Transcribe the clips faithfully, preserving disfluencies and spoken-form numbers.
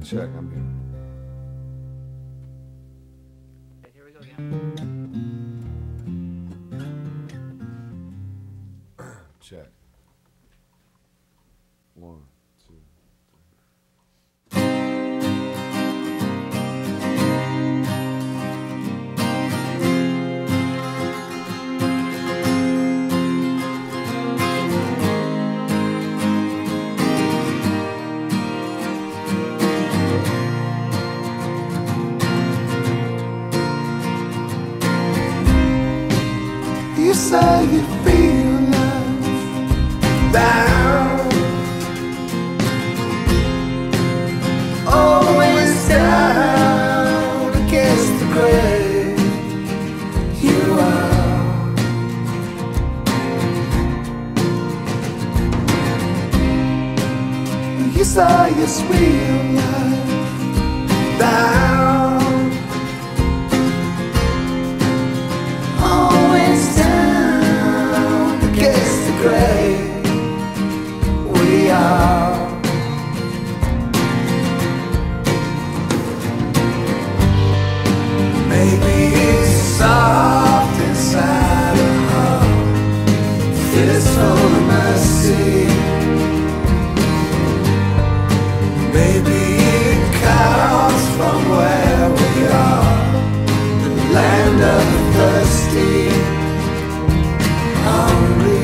that check. I'm here. Check. One, two, three. You say you feel down, always down against the grave you are. You saw your real life down, always down against the grave. Maybe it's soft inside a heart, it's full of mercy. Maybe it comes from where we are, the land of the thirsty, hungry.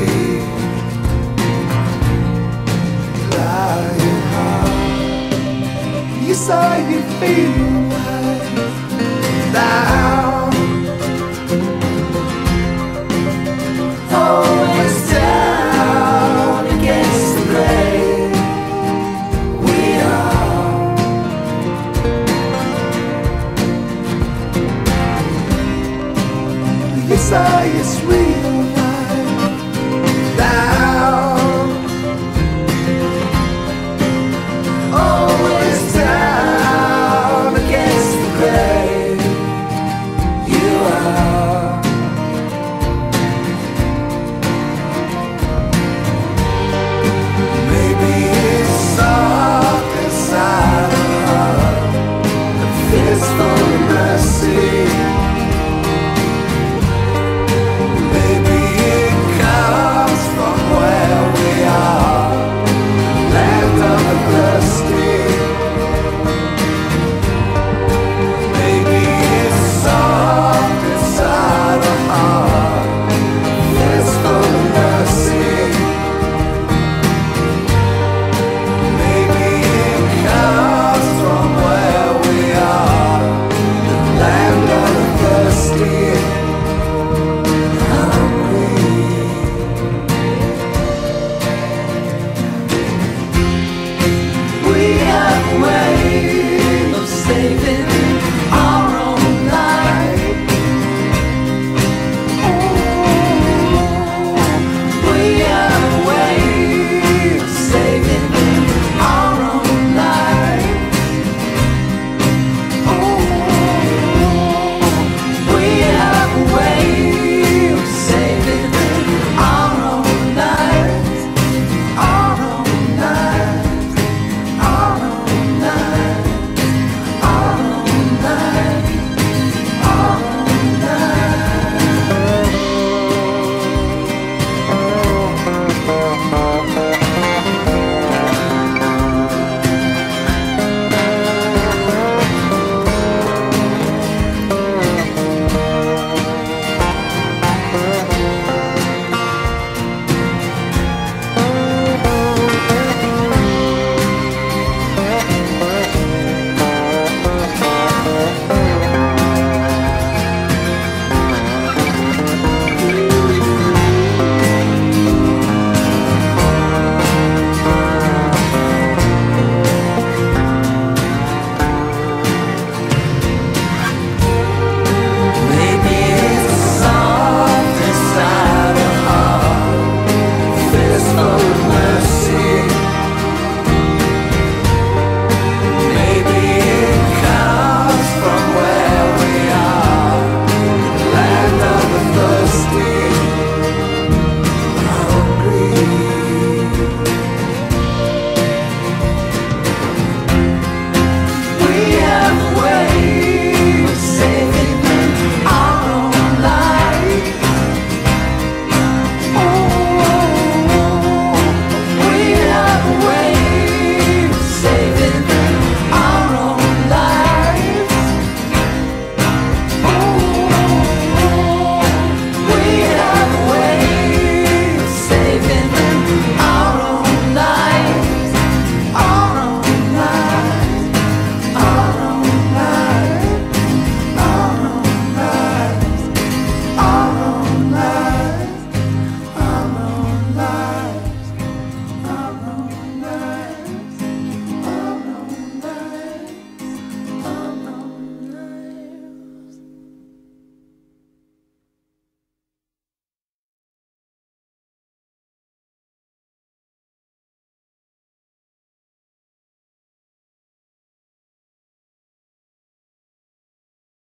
You saw you feel like that.